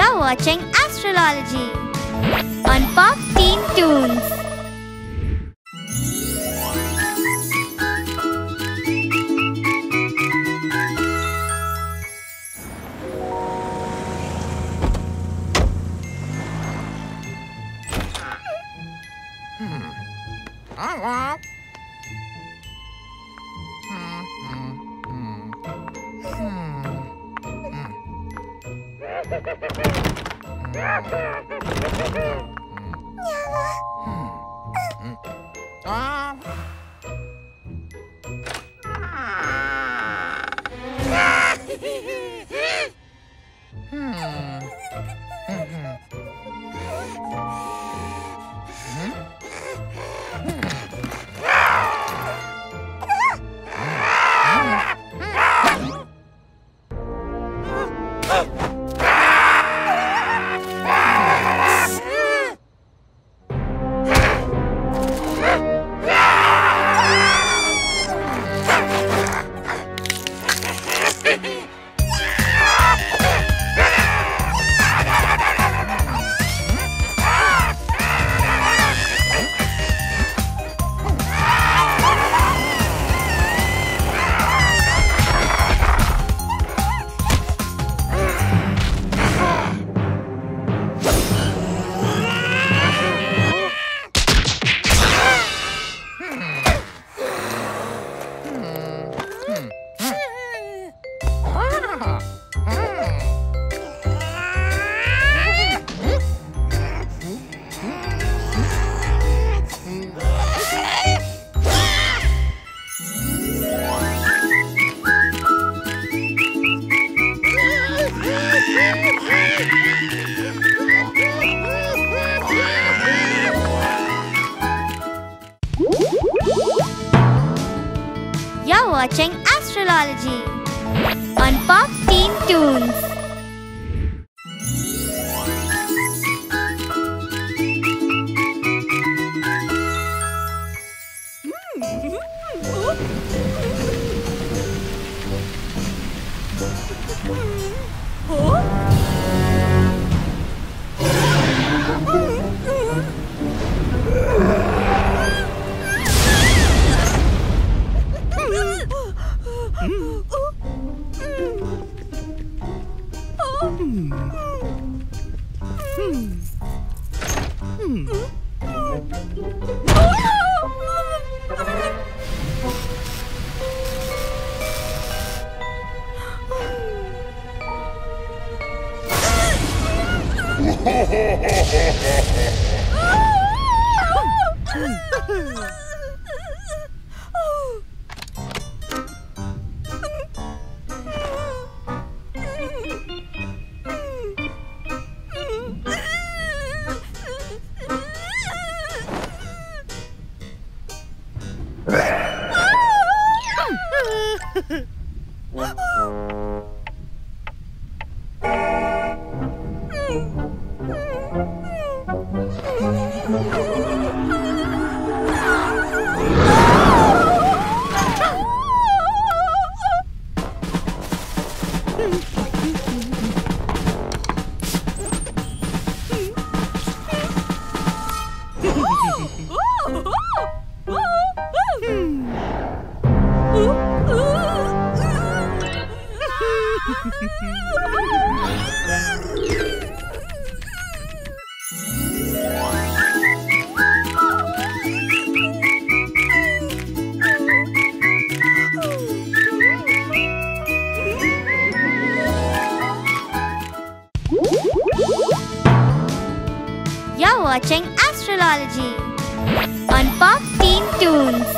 You're watching Astrology on Pop Teen Toons. Watching Astrology on Pop Teen Toons. Watching Astrology on Pop Teen Toons.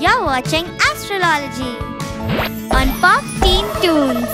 You're watching Astrology on Pop Teen Toons.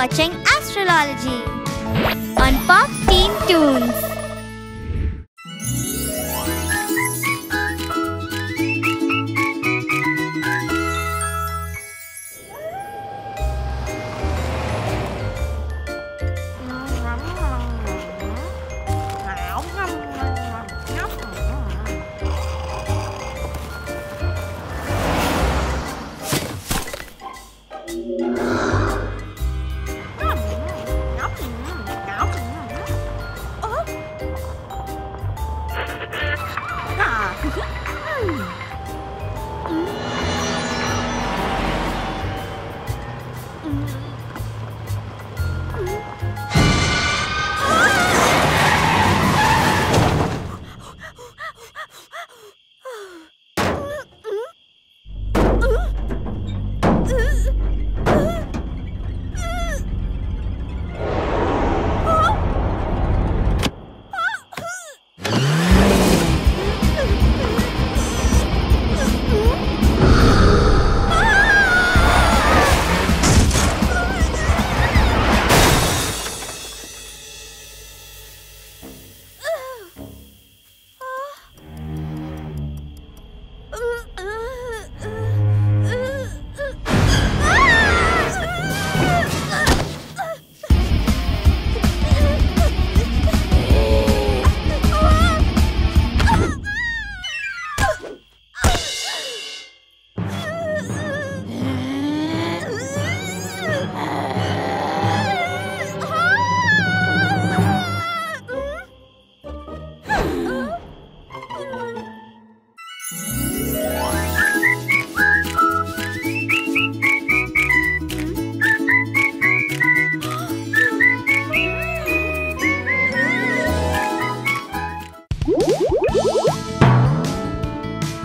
Watching Astrology on Pop Teen Toons. Oh!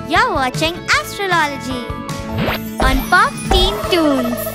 You're watching AstroLOLogy on Pop Teen Toons.